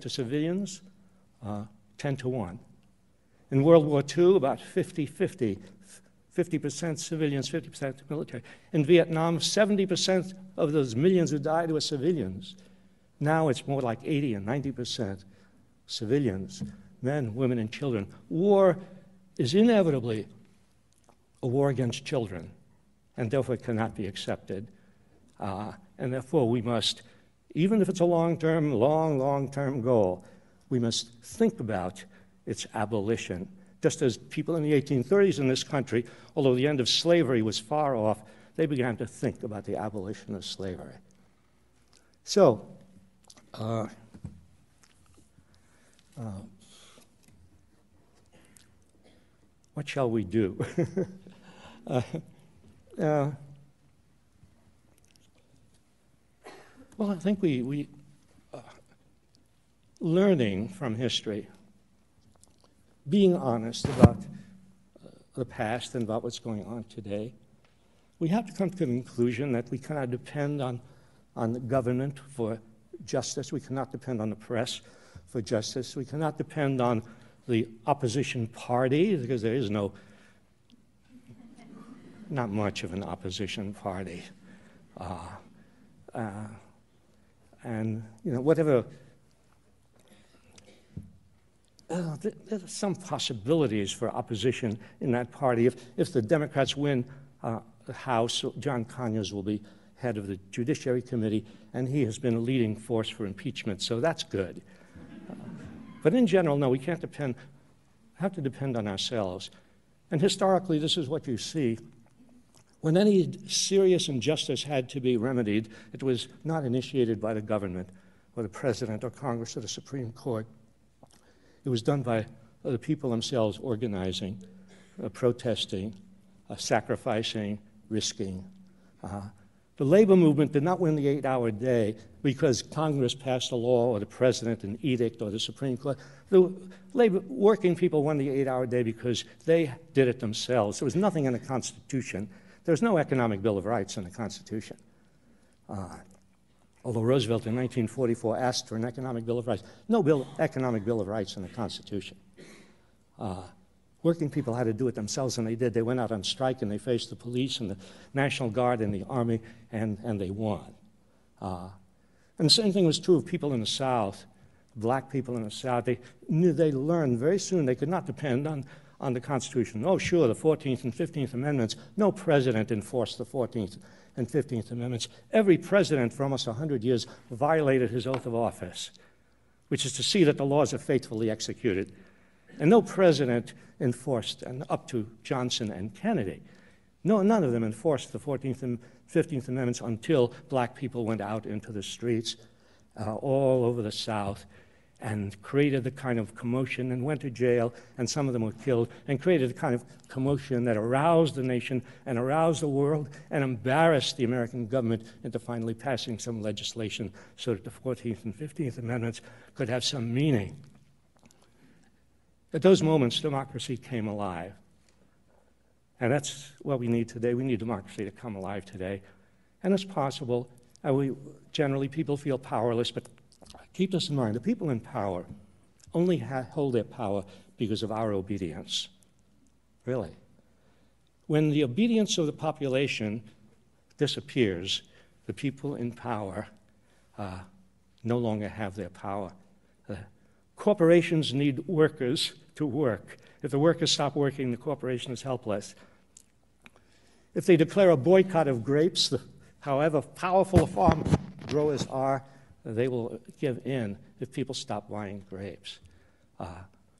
to civilians, 10-1. In World War II, about 50-50, 50% civilians, 50% military. In Vietnam, 70% of those millions who died were civilians. Now it's more like 80 and 90% civilians, men, women, and children. War is inevitably a war against children, and therefore it cannot be accepted. And therefore we must, even if it's a long-term, long-term goal, we must think about its abolition. Just as people in the 1830s in this country, although the end of slavery was far off, they began to think about the abolition of slavery. So, what shall we do? Well, I think we learning from history, being honest about the past and about what's going on today, we have to come to the conclusion that we cannot depend on the government for justice. We cannot depend on the press for justice. We cannot depend on the opposition party, because there is no, not much of an opposition party. And, you know, whatever, there are some possibilities for opposition in that party. If the Democrats win the House, John Conyers will be head of the Judiciary Committee, and he has been a leading force for impeachment, so that's good. But in general, no, we can't depend, have to depend on ourselves. And historically, this is what you see. When any serious injustice had to be remedied, it was not initiated by the government or the president or Congress or the Supreme Court. It was done by the people themselves organizing, protesting, sacrificing, risking. The labor movement did not win the 8-hour day because Congress passed a law or the president an edict or the Supreme Court. The labor, working people won the 8-hour day because they did it themselves. There was nothing in the Constitution. There's no economic Bill of Rights in the Constitution. Although Roosevelt in 1944 asked for an economic Bill of Rights, no economic Bill of Rights in the Constitution. Working people had to do it themselves, and they did. They went out on strike, and they faced the police and the National Guard and the Army, and they won. And the same thing was true of people in the South, black people in the South. They knew, they learned very soon they could not depend on the Constitution. Oh, sure, the 14th and 15th Amendments. No president enforced the 14th and 15th Amendments. Every president for almost 100 years violated his oath of office, which is to see that the laws are faithfully executed. And no president enforced, and up to Johnson and Kennedy, no, none of them enforced the 14th and 15th Amendments until black people went out into the streets all over the South and created the kind of commotion and went to jail, and some of them were killed, and created the kind of commotion that aroused the nation and aroused the world and embarrassed the American government into finally passing some legislation so that the 14th and 15th Amendments could have some meaning. At those moments, democracy came alive. And that's what we need today. We need democracy to come alive today. And it's possible. Generally, people feel powerless, but keep this in mind. The people in power only hold their power because of our obedience, really. When the obedience of the population disappears, the people in power no longer have their power. Corporations need workers to work. If the workers stop working, the corporation is helpless. If they declare a boycott of grapes, however powerful the farm growers are, they will give in if people stop buying grapes.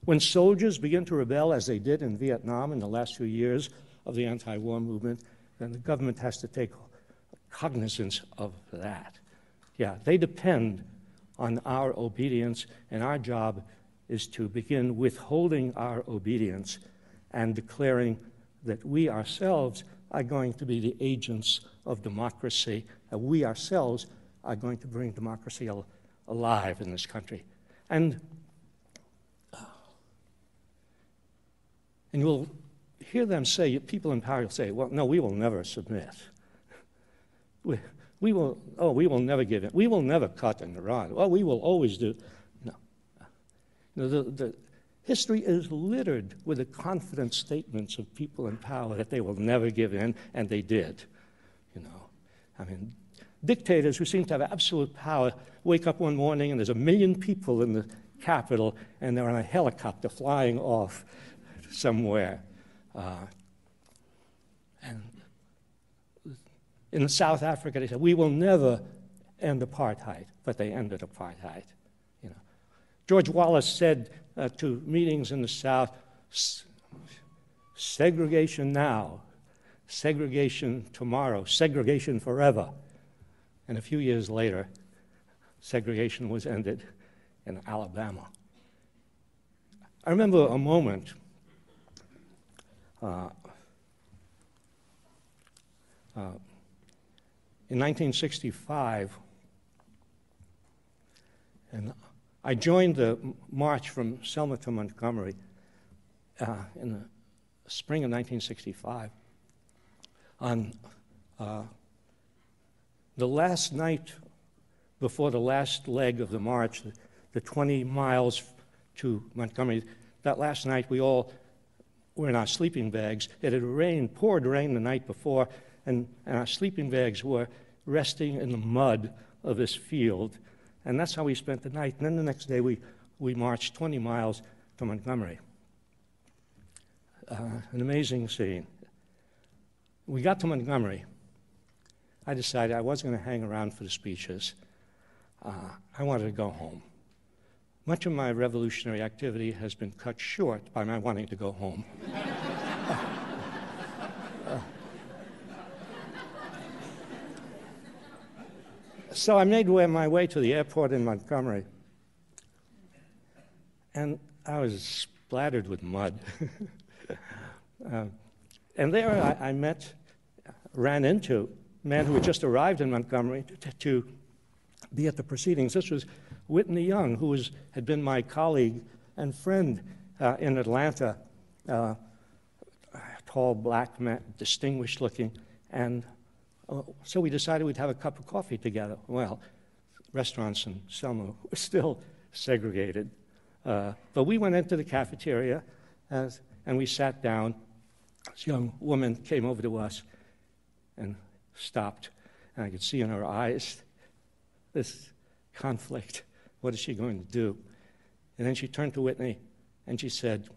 When soldiers begin to rebel, as they did in Vietnam in the last few years of the anti-war movement, then the government has to take cognizance of that. Yeah, they depend on our obedience, and our job is to begin withholding our obedience and declaring that we ourselves are going to be the agents of democracy, that we ourselves are going to bring democracy alive in this country. And you'll hear them say, people in power will say, well, no, we will never submit. We will never give in. We will never cut and run. Well, we will always do. No, The history is littered with the confident statements of people in power that they will never give in, and they did. You know, I mean, dictators who seem to have absolute power wake up one morning and there's 1 million people in the capital and they're on a helicopter flying off somewhere. And in South Africa, they said, we will never end apartheid, but they ended apartheid. You know, George Wallace said to meetings in the South, segregation now, segregation tomorrow, segregation forever. And a few years later, segregation was ended in Alabama. I remember a moment in 1965, and I joined the march from Selma to Montgomery in the spring of 1965 on the last night before the last leg of the march, the 20 miles to Montgomery. That last night we all were in our sleeping bags. It had rained, poured rain the night before, and our sleeping bags were resting in the mud of this field. And that's how we spent the night. And then the next day we marched 20 miles to Montgomery. An amazing scene. We got to Montgomery. I decided I wasn't going to hang around for the speeches. I wanted to go home. Much of my revolutionary activity has been cut short by my wanting to go home. So I made my way to the airport in Montgomery, and I was splattered with mud. And there I ran into a man who had just arrived in Montgomery to be at the proceedings. This was Whitney Young, who had been my colleague and friend in Atlanta, tall, black man, distinguished looking, and so we decided we'd have a cup of coffee together. Well, restaurants in Selma were still segregated. But we went into the cafeteria, and we sat down. This young woman came over to us and stopped. And I could see in her eyes this conflict. What is she going to do? And then she turned to Whitney, and she said,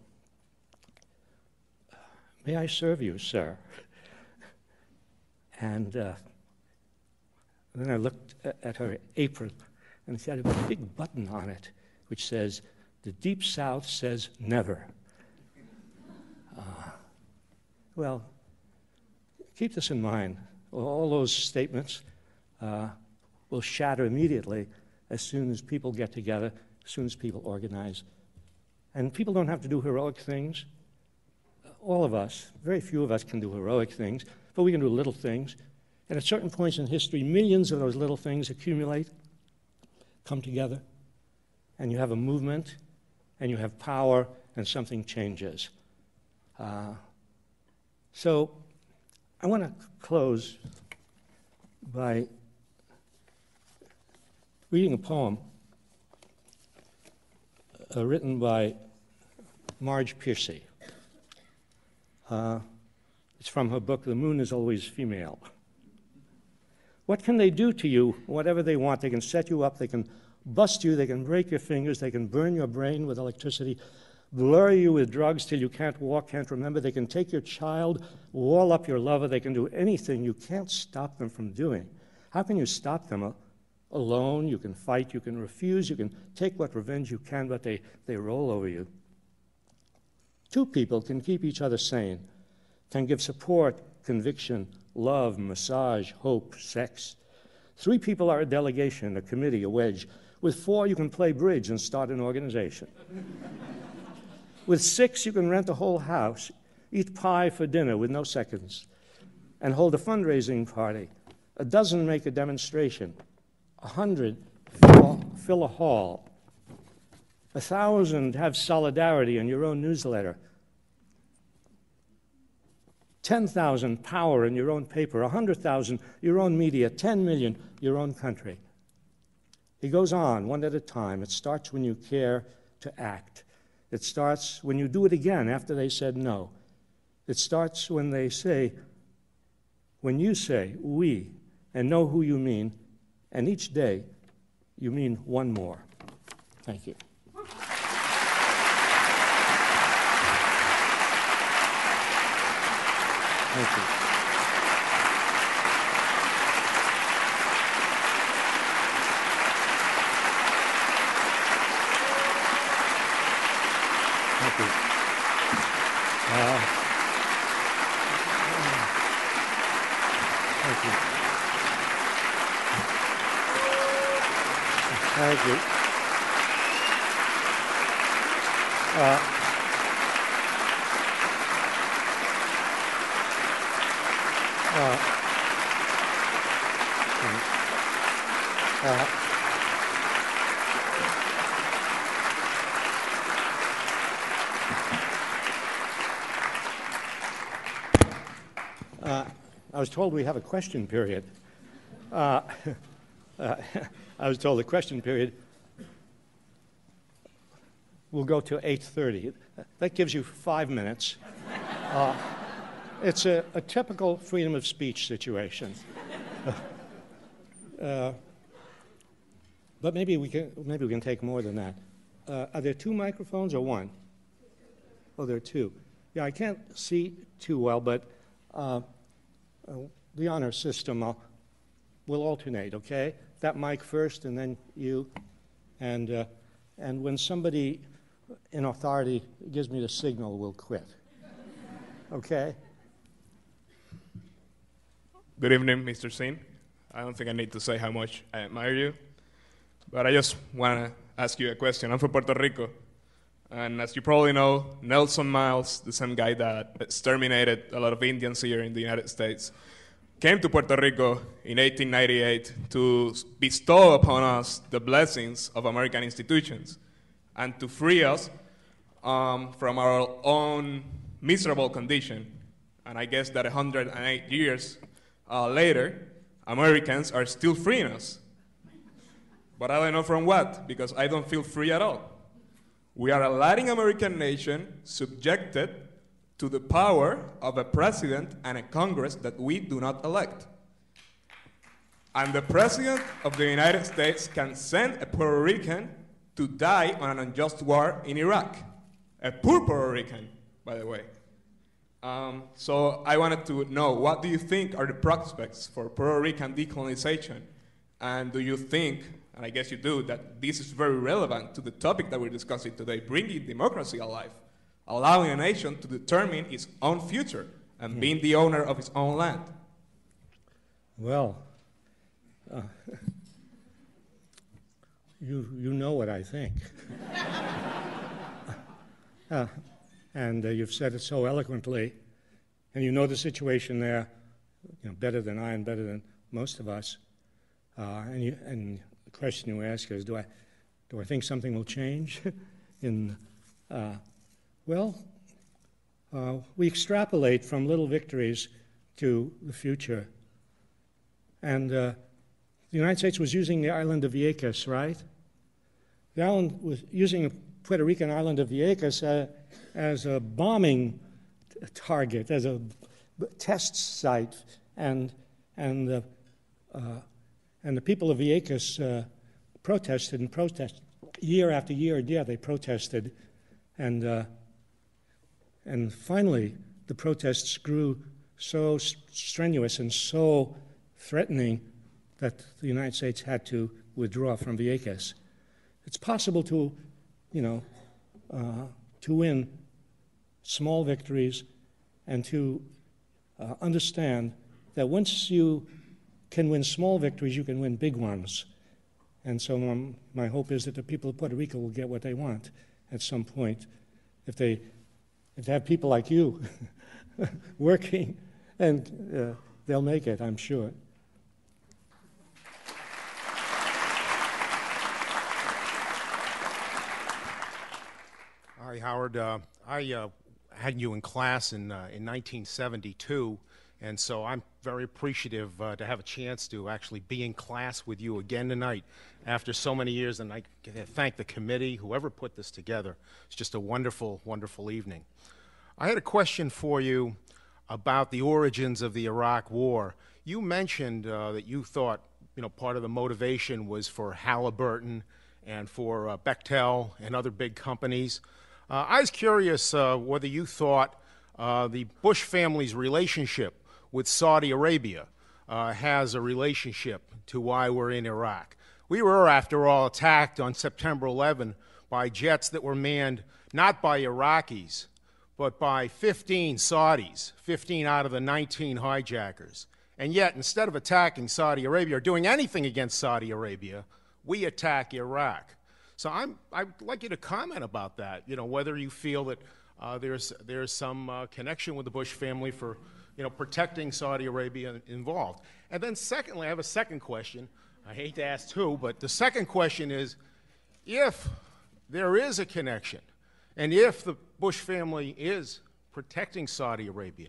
"May I serve you, sir?" And then I looked at her apron, and she had a big button on it, which says, "The Deep South says never." Well, keep this in mind. All those statements will shatter immediately as soon as people get together, as soon as people organize. And people don't have to do heroic things. All of us, very few of us can do heroic things, but we can do little things. And at certain points in history, millions of those little things accumulate, come together, and you have a movement, and you have power, and something changes. So I want to close by reading a poem written by Marge Piercy. It's from her book, The Moon Is Always Female. What can they do to you? Whatever they want. They can set you up. They can bust you. They can break your fingers. They can burn your brain with electricity, blur you with drugs till you can't walk, can't remember. They can take your child, wall up your lover. They can do anything you can't stop them from doing. How can you stop them? Alone, you can fight, you can refuse, you can take what revenge you can, but they roll over you. Two people can keep each other sane, can give support, conviction, love, massage, hope, sex. Three people are a delegation, a committee, a wedge. With four, you can play bridge and start an organization. With six, you can rent a whole house, eat pie for dinner with no seconds, and hold a fundraising party. A dozen make a demonstration. 100 fill a hall. 1,000 have solidarity in your own newsletter. 10,000 power in your own paper, 100,000 your own media, 10 million your own country. He goes on, one at a time. It starts when you care, to act. It starts when you do it again after they said no. It starts when they say, when you say we and know who you mean, and each day you mean one more. Thank you. Thank you. Thank you. I was told we have a question period. I was told the question period will go to 8:30. That gives you 5 minutes. It's a typical freedom of speech situation. But maybe we can take more than that. Are there two microphones or one? Oh, there are two. Yeah, I can't see too well, but the honor system will alternate. Okay. That mic first, and then you, and when somebody in authority gives me the signal, we'll quit. Okay? Good evening, Mr. Singh. I don't think I need to say how much I admire you, but I just want to ask you a question. I'm from Puerto Rico, and as you probably know, Nelson Miles, the same guy that exterminated a lot of Indians here in the United States, came to Puerto Rico in 1898 to bestow upon us the blessings of American institutions and to free us from our own miserable condition. And I guess that 108 years later, Americans are still freeing us. But I don't know from what, because I don't feel free at all. We are a Latin American nation subjected to the power of a president and a Congress that we do not elect. And the president of the United States can send a Puerto Rican to die on an unjust war in Iraq. A poor Puerto Rican, by the way. So I wanted to know, what do you think are the prospects for Puerto Rican decolonization? And do you think, and I guess you do, that this is very relevant to the topic that we're discussing today, bringing democracy alive? Allowing a nation to determine its own future and being the owner of its own land? Well, you know what I think. And you've said it so eloquently, and you know the situation there, you know, better than I and better than most of us. And the question you ask is, do I think something will change in well, we extrapolate from little victories to the future. And the United States was using the island of Vieques, right? The island was using the Puerto Rican island of Vieques as a bombing target, as a test site. And the people of Vieques protested and protested. Year after year, they protested. And finally, the protests grew so strenuous and so threatening that the United States had to withdraw from Vieques. It's possible to, you know, to win small victories and to understand that once you can win small victories, you can win big ones. And so my hope is that the people of Puerto Rico will get what they want at some point, if they have people like you working, and they'll make it, I'm sure. Hi, Howard. I had you in class in 1972, And so I'm very appreciative to have a chance to actually be in class with you again tonight after so many years. And I thank the committee, whoever put this together. It's just a wonderful, wonderful evening. I had a question for you about the origins of the Iraq War. You mentioned that you thought, you know, part of the motivation was for Halliburton and for Bechtel and other big companies. I was curious whether you thought the Bush family's relationship with Saudi Arabia has a relationship to why we're in Iraq. We were, after all, attacked on September 11 by jets that were manned not by Iraqis, but by 15 Saudis, 15 out of the 19 hijackers. And yet, instead of attacking Saudi Arabia or doing anything against Saudi Arabia, we attack Iraq. So I'd like you to comment about that, you know, whether you feel that there's some connection with the Bush family for, you know, protecting Saudi Arabia involved. And then secondly, I have a second question. I hate to ask two, but the second question is, if there is a connection, and if the Bush family is protecting Saudi Arabia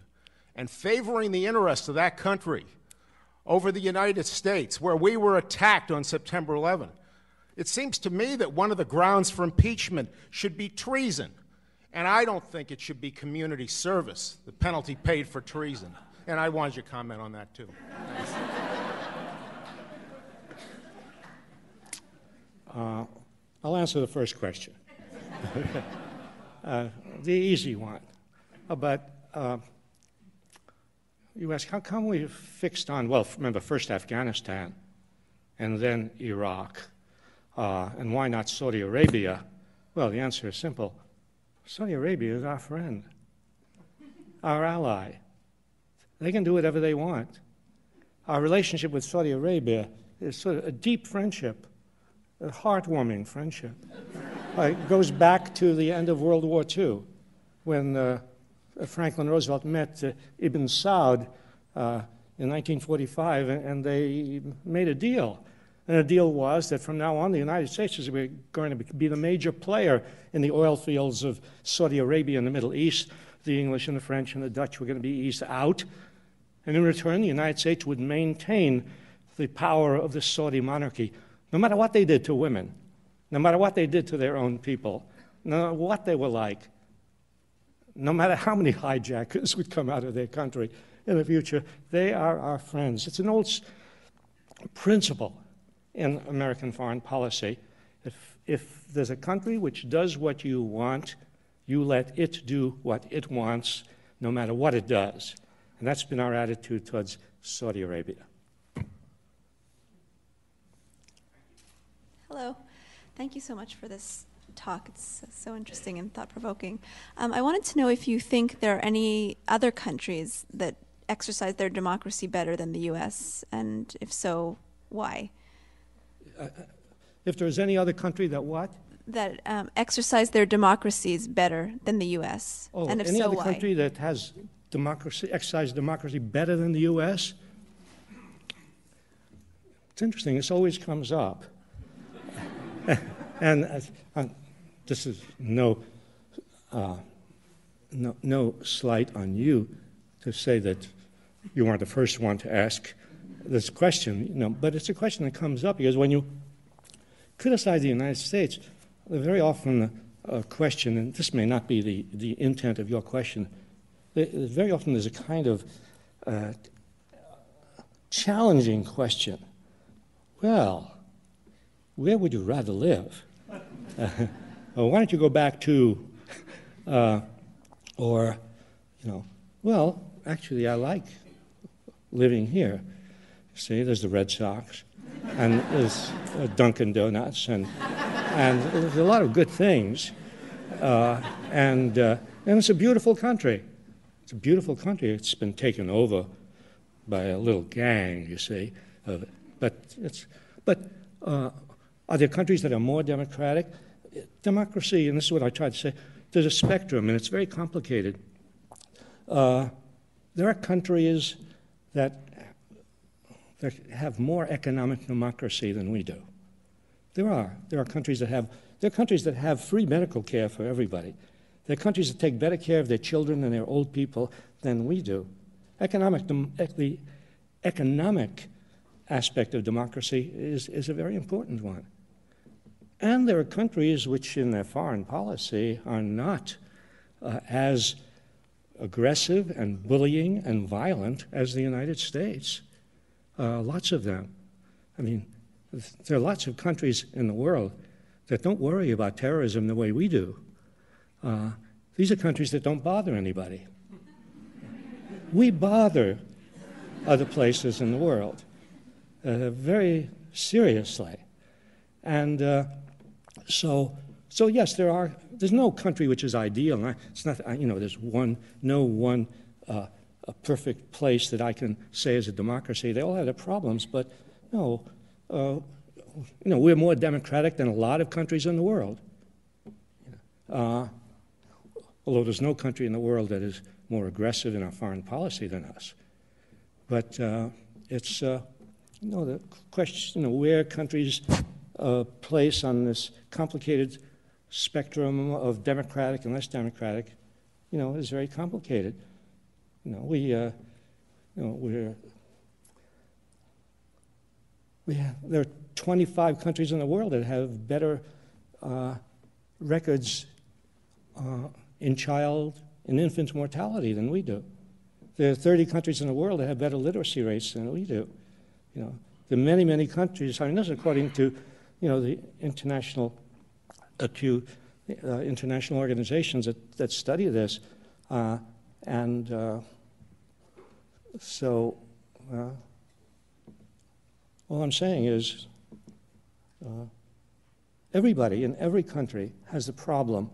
and favoring the interests of that country over the United States, where we were attacked on September 11, it seems to me that one of the grounds for impeachment should be treason. And I don't think it should be community service, the penalty paid for treason. And I wanted you to comment on that, too. I'll answer the first question, the easy one. But you ask, how come we fixed on, well, remember, first Afghanistan and then Iraq, and why not Saudi Arabia? Well, the answer is simple. Saudi Arabia is our friend, our ally. They can do whatever they want. Our relationship with Saudi Arabia is sort of a deep friendship, a heartwarming friendship. It goes back to the end of World War II, when Franklin Roosevelt met Ibn Saud in 1945, and they made a deal. And the deal was that from now on, the United States is going to be the major player in the oil fields of Saudi Arabia and the Middle East. The English and the French and the Dutch were going to be eased out. And in return, the United States would maintain the power of the Saudi monarchy, no matter what they did to women, no matter what they did to their own people, no matter what they were like, no matter how many hijackers would come out of their country in the future. They are our friends. It's an old principle in American foreign policy. If there's a country which does what you want, you let it do what it wants, no matter what it does. And that's been our attitude towards Saudi Arabia. Hello. Thank you so much for this talk. It's so interesting and thought-provoking. I wanted to know if you think there are any other countries that exercise their democracy better than the U.S., and if so, why? If there's any other country that what? That exercise their democracies better than the U.S. Oh, and if so, why? Any other country that has democracy, exercised democracy better than the U.S.? It's interesting. This always comes up. And this is no slight on you to say that you weren't the first one to ask this question, you know, but it's a question that comes up because when you criticize the United States, very often a question, and this may not be the intent of your question, very often there's a kind of challenging question. Well, where would you rather live? Or why don't you go back to, or, you know, well, actually I like living here. See, there's the Red Sox, and there's Dunkin' Donuts, and there's a lot of good things. And it's a beautiful country. It's a beautiful country. It's been taken over by a little gang, you see. But are there countries that are more democratic? Democracy, and this is what I tried to say, there's a spectrum, and it's very complicated. There are countries that have more economic democracy than we do. There are countries that have. There are countries that have free medical care for everybody. There are countries that take better care of their children and their old people than we do. The economic aspect of democracy is a very important one. And there are countries which in their foreign policy are not as aggressive and bullying and violent as the United States. Lots of them. I mean, there are lots of countries in the world that don't worry about terrorism the way we do. These are countries that don't bother anybody. We bother other places in the world very seriously. And so yes, there's no country which is ideal. And there's no one perfect place that I can say is a democracy. They all have their problems, but no, we're more democratic than a lot of countries in the world. Although there's no country in the world that is more aggressive in our foreign policy than us. But the question of where countries place on this complicated spectrum of democratic and less democratic, is very complicated. There are 25 countries in the world that have better records in child and infant mortality than we do. There are 30 countries in the world that have better literacy rates than we do. There are many, many countries. I mean, this is according to, the international organizations that study this, so all I'm saying is, everybody in every country has the problem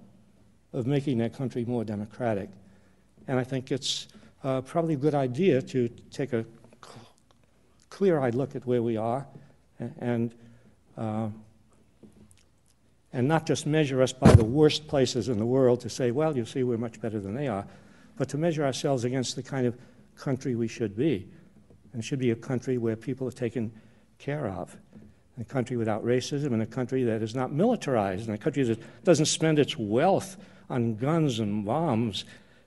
of making their country more democratic, and I think it's probably a good idea to take a clear-eyed look at where we are, and not just measure us by the worst places in the world to say, well, you see, we're much better than they are, but to measure ourselves against the kind of country we should be. And it should be a country where people are taken care of, a country without racism, and a country that is not militarized, and a country that doesn't spend its wealth on guns and bombs,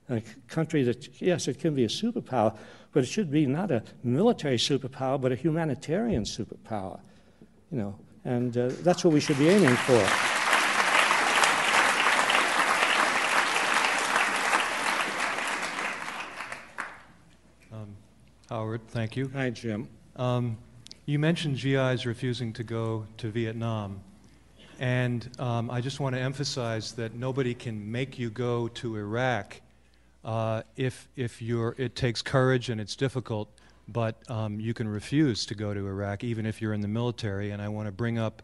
and a country that, yes, it can be a superpower, but it should be not a military superpower, but a humanitarian superpower, and that's what we should be aiming for. Howard, thank you. Hi, Jim. You mentioned GIs refusing to go to Vietnam, and I just want to emphasize that nobody can make you go to Iraq. It takes courage and it's difficult, but you can refuse to go to Iraq even if you're in the military. And I want to bring up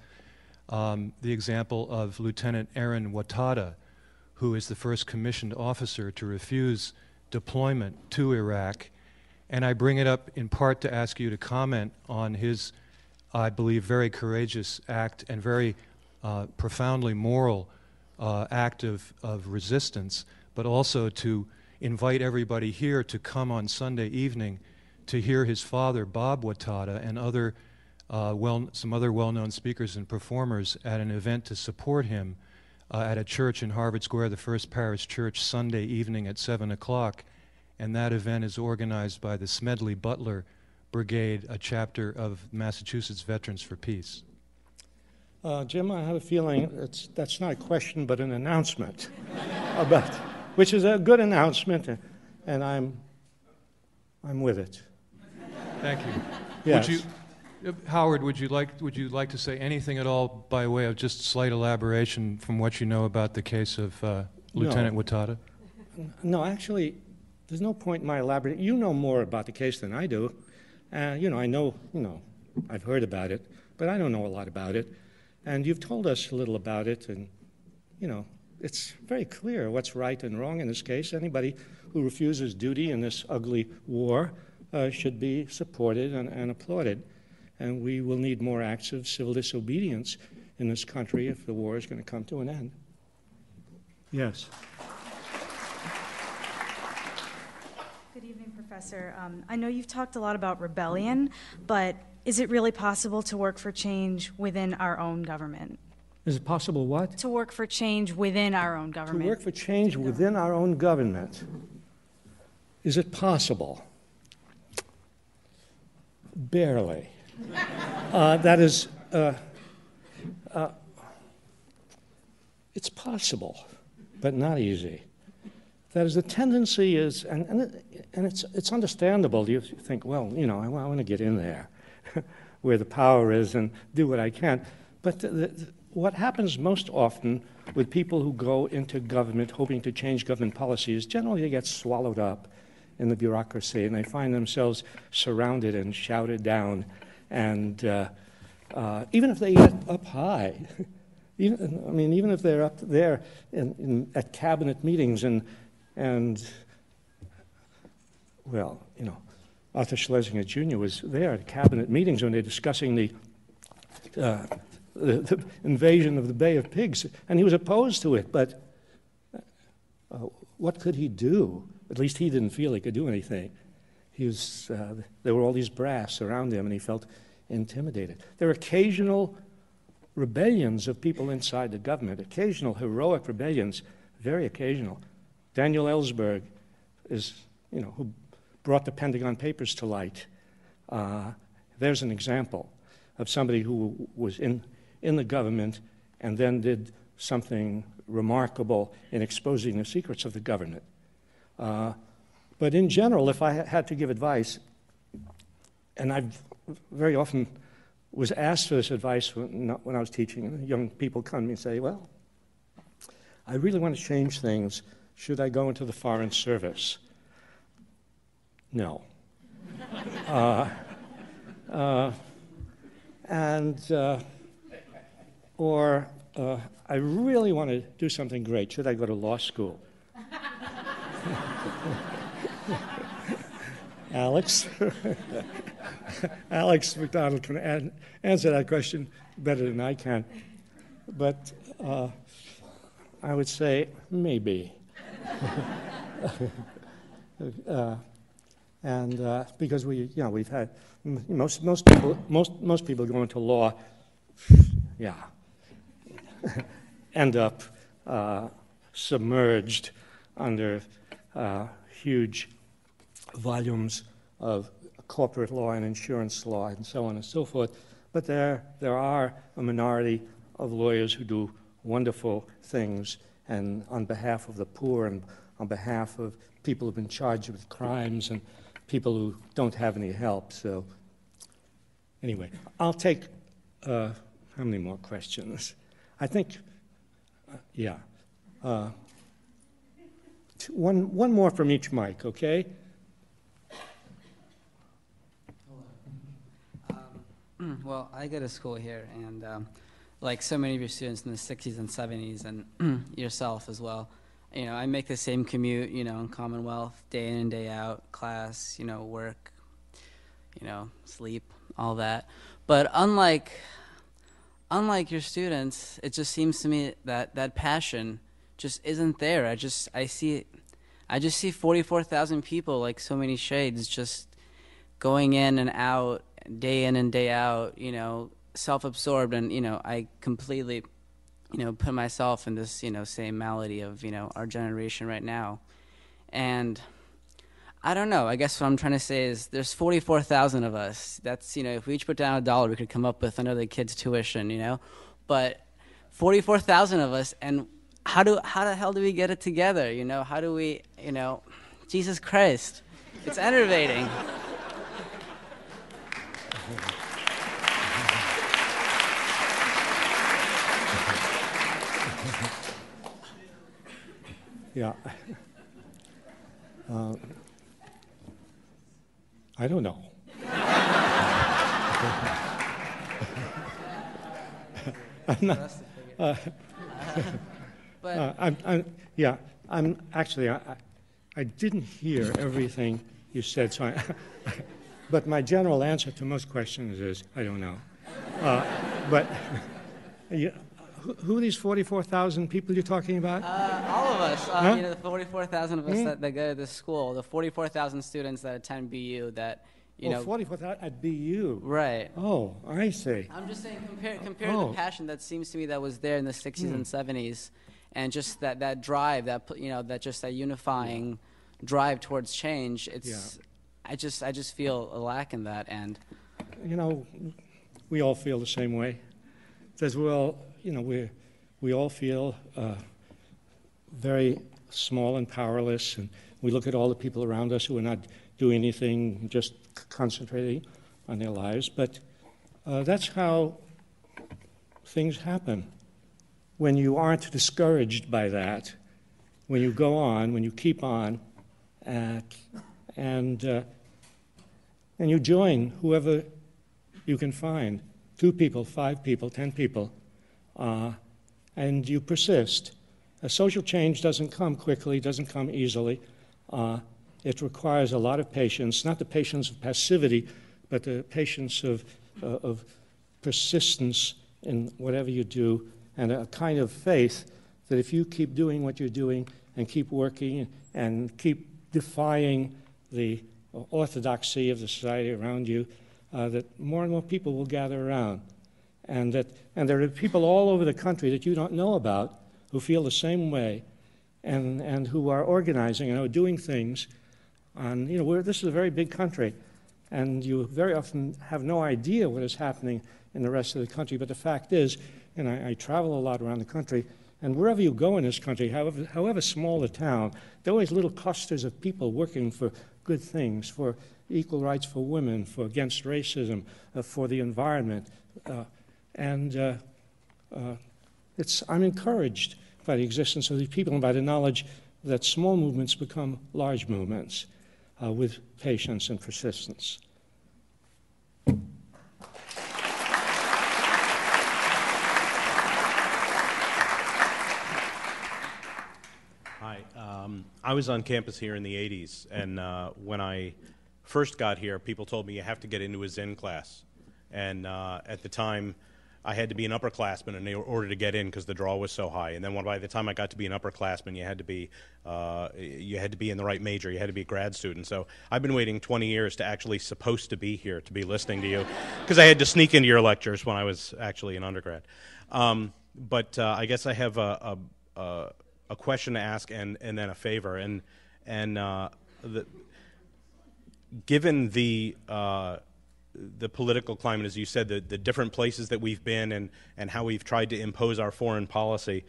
the example of Lieutenant Aaron Watada, who is the first commissioned officer to refuse deployment to Iraq. And I bring it up in part to ask you to comment on his, I believe, very courageous act and very profoundly moral act of resistance, but also to invite everybody here to come on Sunday evening to hear his father, Bob Watada, and other some other well-known speakers and performers at an event to support him at a church in Harvard Square, the First Parish Church, Sunday evening at 7 o'clock. And that event is organized by the Smedley Butler Brigade, a chapter of Massachusetts Veterans for Peace. Jim, I have a feeling that's not a question but an announcement, which is a good announcement, and I'm with it. Thank you. Yes. Howard, would you like to say anything at all by way of just slight elaboration from what you know about the case of Lieutenant Watada? No, actually, there's no point in my elaborating. You know more about the case than I do. I've heard about it, but I don't know a lot about it. And you've told us a little about it, and, it's very clear what's right and wrong in this case. Anybody who refuses duty in this ugly war should be supported and applauded. And we will need more acts of civil disobedience in this country if the war is going to come to an end. Yes. Good evening, Professor. I know you've talked a lot about rebellion, but is it really possible to work for change within our own government? Is it possible what? To work for change within our own government. To work for change within our own government. Is it possible? Barely. That is, it's possible, but not easy. That is, the tendency is, and it's understandable. You think, well, you know, I want to get in there where the power is and do what I can. But what happens most often with people who go into government hoping to change government policy is generally they get swallowed up in the bureaucracy, and they find themselves surrounded and shouted down. And even if they get up high, even if they're up there at cabinet meetings well, you know, Arthur Schlesinger, Jr. was there at cabinet meetings when they're discussing the invasion of the Bay of Pigs, and he was opposed to it, but what could he do? At least he didn't feel he could do anything. He was, there were all these brass around him, and he felt intimidated. There were occasional rebellions of people inside the government, occasional heroic rebellions, very occasional. Daniel Ellsberg is, you know, who brought the Pentagon Papers to light. There's an example of somebody who was in the government and then did something remarkable in exposing the secrets of the government. But in general, if I had to give advice, and I've very often was asked for this advice when I was teaching, young people come to me and say, well, I really want to change things. Should I go into the Foreign Service? No. I really want to do something great. Should I go to law school? Alex? Alex McDonald can answer that question better than I can. But I would say, maybe. Because we've had most people go into law, yeah, end up submerged under huge volumes of corporate law and insurance law and so on and so forth. But there are a minority of lawyers who do wonderful things, and on behalf of the poor and on behalf of people who've been charged with crimes and people who don't have any help. So anyway, I'll take how many more questions? I think, yeah. One more from each mic, okay? Well, I go to school here, and like so many of your students in the 60s and 70s, and yourself as well, you know, I make the same commute, you know, in Commonwealth, day in and day out, class, you know, work, you know, sleep, all that. But unlike your students, it just seems to me that that passion just isn't there. I just see 44,000 people, like so many shades, just going in and out, day in and day out, you know, self-absorbed, and, you know, I completely, you know, put myself in this, you know, same malady of, you know, our generation right now. And I don't know, I guess what I'm trying to say is there's 44,000 of us. That's, you know, if we each put down $1, we could come up with another kid's tuition, you know, but 44,000 of us, and how the hell do we get it together? You know, how do we, you know, Jesus Christ, it's enervating. Yeah, I don't know. I didn't hear everything you said, so but my general answer to most questions is I don't know. But yeah. Who are these 44,000 people you're talking about? All of us. You know, the 44,000 of us that go to this school, the 44,000 students that attend BU that, you know. 44,000 at BU. Right. Oh, I see. I'm just saying, compare the passion that seems to me that was there in the 60s and 70s, and just that drive, that, you know, that just that unifying drive towards change. It's I just feel a lack in that, and you know, we all feel the same way. It says, well, you know, we all feel very small and powerless, and we look at all the people around us who are not doing anything, just concentrating on their lives. But that's how things happen. When you aren't discouraged by that, when you go on, when you keep on, and you join whoever you can find, 2 people, 5 people, 10 people, and you persist. Social change doesn't come quickly, doesn't come easily. It requires a lot of patience, not the patience of passivity, but the patience of persistence in whatever you do, and a kind of faith that if you keep doing what you're doing and keep working and keep defying the orthodoxy of the society around you, that more and more people will gather around. And there are people all over the country that you don't know about who feel the same way and who are organizing and are doing things on, you know, this is a very big country, and you very often have no idea what is happening in the rest of the country. But the fact is, and I travel a lot around the country, and wherever you go in this country, however small the town, there are always little clusters of people working for good things, for equal rights for women, for against racism, for the environment. I'm encouraged by the existence of these people and by the knowledge that small movements become large movements with patience and persistence. I was on campus here in the 80s, and when I first got here, people told me you have to get into a Zen class. And at the time, I had to be an upperclassman in order to get in because the draw was so high. And then by the time I got to be an upperclassman, you had to be in the right major. You had to be a grad student. So I've been waiting 20 years to actually supposed to be here to be listening to you, because I had to sneak into your lectures when I was actually an undergrad. I guess I have a question to ask and then a favor. Given the political climate, as you said, the different places that we've been and how we've tried to impose our foreign policy,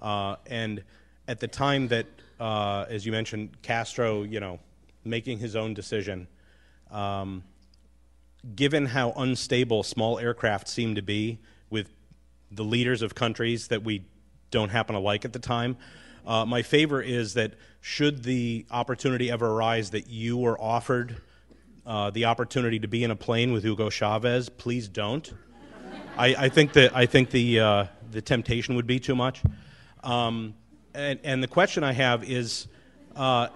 and at the time that, as you mentioned, Castro, you know, making his own decision, given how unstable small aircraft seem to be with the leaders of countries that we don't happen to like at the time, my favor is that should the opportunity ever arise that you were offered the opportunity to be in a plane with Hugo Chavez, please don't. I think the temptation would be too much. And the question I have is,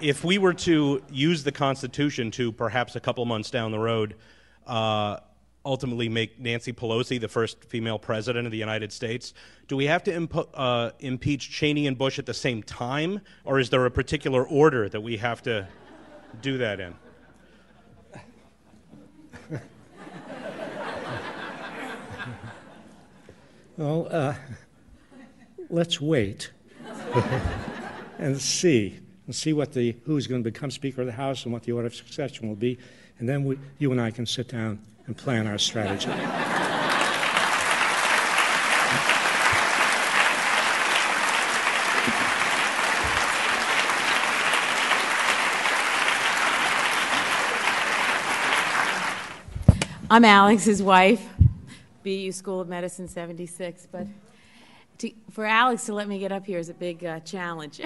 if we were to use the Constitution to perhaps a couple months down the road ultimately make Nancy Pelosi the first female president of the United States, do we have to impeach Cheney and Bush at the same time, or is there a particular order that we have to do that in? Well, let's wait and see what who's going to become Speaker of the House and what the order of succession will be, and then you and I can sit down and plan our strategy. I'm Alex, his wife, BU School of Medicine, 76. But for Alex to let me get up here is a big challenge.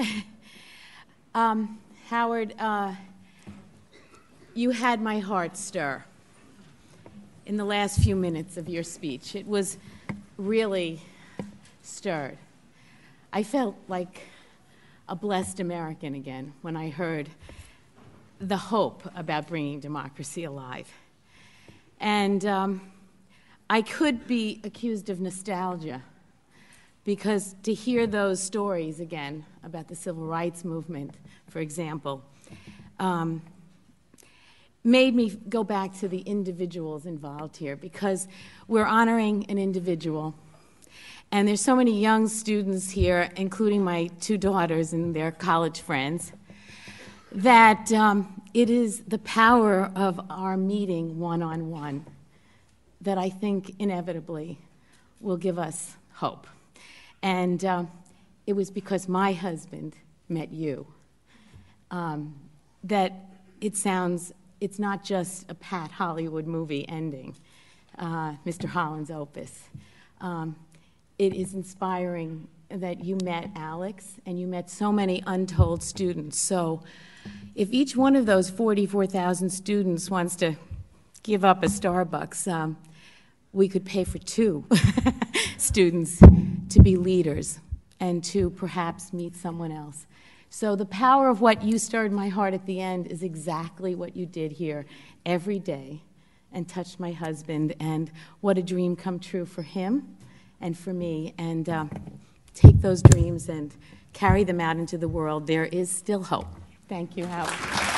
Howard, you had my heart stir in the last few minutes of your speech. It was really stirred. I felt like a blessed American again when I heard the hope about bringing democracy alive. And I could be accused of nostalgia, because to hear those stories again about the Civil Rights Movement, for example, made me go back to the individuals involved here, because we're honoring an individual. And there's so many young students here, including my 2 daughters and their college friends, that it is the power of our meeting one-on-one that I think inevitably will give us hope. And it was because my husband met you that it sounds, it's not just a pat Hollywood movie ending, Mr. Holland's opus. It is inspiring that you met Alex and you met so many untold students. So if each one of those 44,000 students wants to give up a Starbucks, we could pay for two students to be leaders and to perhaps meet someone else. So the power of what you stirred my heart at the end is exactly what you did here every day and touched my husband, and what a dream come true for him and for me. And take those dreams and carry them out into the world. There is still hope. Thank you, Howard.